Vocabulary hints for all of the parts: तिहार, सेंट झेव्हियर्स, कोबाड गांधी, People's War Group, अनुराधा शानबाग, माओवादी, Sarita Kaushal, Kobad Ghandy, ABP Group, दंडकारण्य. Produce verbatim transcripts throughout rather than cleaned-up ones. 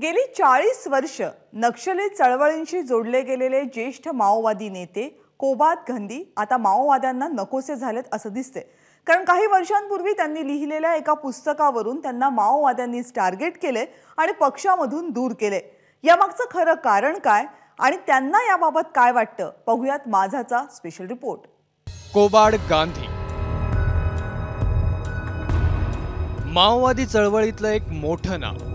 गेली चाळीस वर्ष नक्षली चळवळींशी जोडले गेलेले ज्येष्ठ माओवादी नेते कोबाद गांधी आता माओवाद्यांना नकोसे झालेत असं दिसते, कारण काही वर्षांपूर्वी त्यांनी लिहिलेल्या एका पुस्तकावरून त्यांना माओवाद्यांनीच टार्गेट केले आणि पक्षामधून दूर केले। यामागचं खरं कारण काय आणि त्यांना याबाबत काय वाटतं, बघूयात माझाचा स्पेशल रिपोर्ट। कोबाड गांधी माओवादी चळवळीतलं एक मोठं नाव।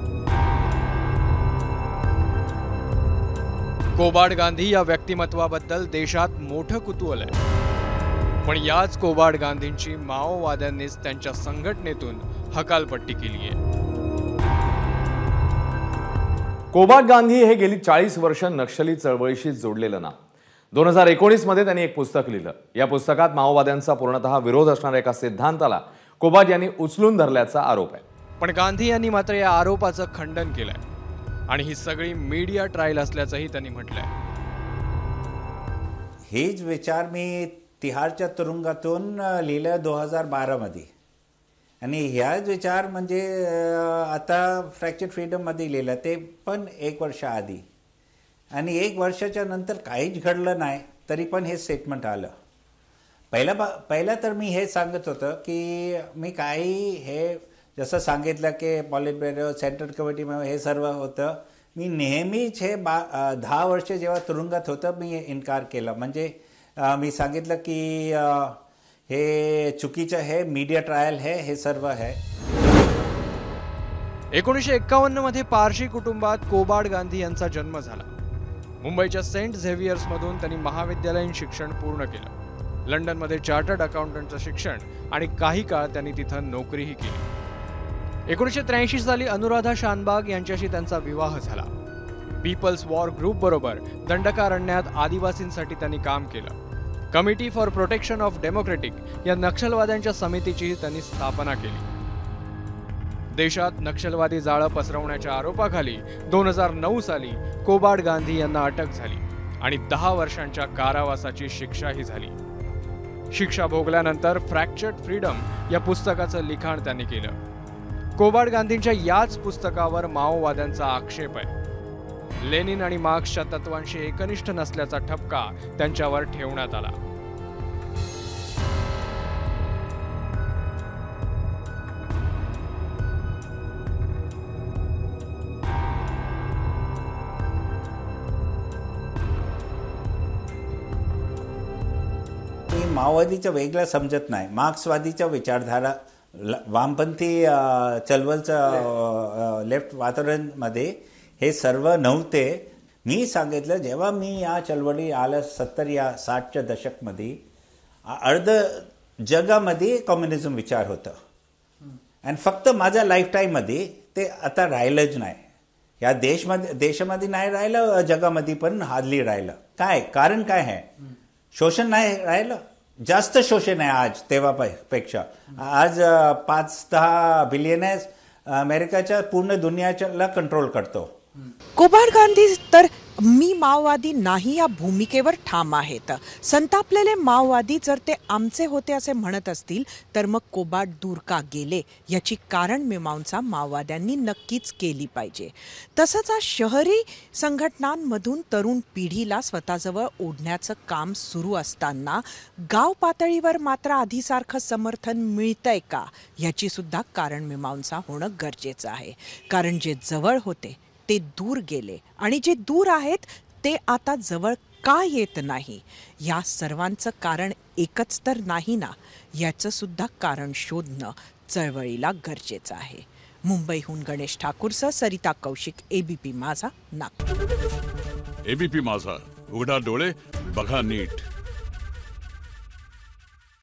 कोबाड गांधी या व्यक्तिमत्वाबद्दल देशात मोठं कुतूहल आहे, पण याच कोबाड गांधींची माओवाद्यांनीच त्यांच्या संघटनेतून हकालपट्टी केली आहे। कोबाड गांधी हे गेली चाळीस वर्ष नक्षली चळवळीशी जोडलेलं नाव। दोन हजार एकोणीस मध्ये त्यांनी एक पुस्तक लिहिलं। या पुस्तकात माओवाद्यांचा पूर्णतः विरोध असणाऱ्या एका सिद्धांताला कोबाड यांनी उचलून धरल्याचा आरोप आहे, पण गांधी यांनी मात्र या आरोपाचं खंडन केलंय आणि ही सगळी मीडिया ट्रायल असल्याचंही त्यांनी म्हटलंय। हेच विचार मी तिहारच्या तुरुंगातून लिहिलं दोन हजार बारा मध्ये, आणि ह्याच विचार म्हणजे आता फ्रॅक्चर्ड फ्रीडम मध्ये लिहिलं, ते पण एक वर्ष आधी। आणि एक वर्षाच्या नंतर काहीच घडलं नाही, तरी पण हे स्टेटमेंट आलं। पहिला पहिला तर मी हे सांगत होतं की मी काही हे जसं सांगितलं की पॉलिट ब्युरो सेंट्रल कमिटी मध्ये हे सर्व होतं, मी नेहमीच हे बा दहा वर्ष जेव्हा तुरुंगात होतं मी इन्कार केला। म्हणजे मी सांगितलं की हे चुकीचं आहे, मीडिया ट्रायल आहे, हे सर्व आहे। एकोणीसशे एक्कावन्न मध्ये पारशी कुटुंबात कोबाड गांधी यांचा जन्म झाला। मुंबईच्या सेंट झेव्हियर्समधून त्यांनी महाविद्यालयीन शिक्षण पूर्ण केलं। लंडनमध्ये चार्टर्ड अकाउंटंटचं शिक्षण आणि काही काळ त्यांनी तिथं नोकरीही केली। एकोणीसशे त्र्याऐंशी साली अनुराधा शानबाग यांच्याशी त्यांचा विवाह झाला। पीपल्स वॉर ग्रुप बरोबर दंडकारण्यात आदिवासींसाठी त्यांनी काम केलं। Committee for protection of democratic या नक्षलवाद्यांच्या समितीचीही त्यांनी स्थापना केली। देशात नक्षलवादी जाळं पसरवण्याच्या आरोपाखाली दोन हजार नऊ साली कोबाड गांधी यांना अटक झाली आणि दहा वर्षांच्या कारावासाची शिक्षाही झाली। शिक्षा भोगल्यानंतर फ्रॅक्चर्ड फ्रीडम या पुस्तकाचं लिखाण त्यांनी केलं। कोबाड गांधींच्या याच पुस्तकावर माओवाद्यांचा आक्षेप आहे। लेनिन आणि मार्क्सच्या तत्वांशी एकनिष्ठ नसल्याचा ठपका त्यांच्यावर ठेवण्यात आला। माओवादीचा वेगळा समजत नाही, मार्क्सवादीचा विचारधारा वामपंथी चळवळीच्या लेफ्ट वातावरणामध्ये हे सर्व नव्हते। मी सांगितलं जेव्हा मी या चळवळी आल्या सत्तर या साठच्या दशकमध्ये अर्ध जगामध्ये कम्युनिझम विचार होता, आणि फक्त माझ्या लाईफ टाईममध्ये ते आता राहिलंच नाही। या देशमध्ये देशामध्ये नाही राहिलं, जगामध्ये पण हादली राहिलं। काय कारण काय आहे? शोषण नाही राहिलं, जास्त शोषण आहे आज तेव्हापेक्षा। आज पाच दहा बिलियनर्स अमेरिकाच्या पूर्ण दुनियाला कंट्रोल करतो। कोबाड गांधी तर मी माओवादी नाही या भूमिकेवर ठाम आहेत। संतापलेले माओवादी जर ते आमचे होते असे म्हणत असतील तर मग कोबाड दूर का गेले याची कारण मीमांसा माओवाद्यांनी नक्कीच केली पाहिजे। तसंच आज शहरी संघटनांमधून तरुण पिढीला स्वतःजवळ ओढण्याचं काम सुरू असताना गाव पातळीवर मात्र आधीसारखं समर्थन मिळतंय का याची सुद्धा कारण मीमांसा होणं गरजेचं आहे, कारण जे जवळ होते ते दूर गेले आणि जे दूर आहेत ते आता जवळ का येत नाही। या सर्वांचं कारण एकच तर नाही ना, याचं सुद्धा कारण शोधणं चळवळीला गरजेचं आहे। मुंबईहून गणेश ठाकूरसह सरिता कौशिक, एबीपी माझा, नागपूर। एबीपी माझा, उघडा डोळे बघा नीट।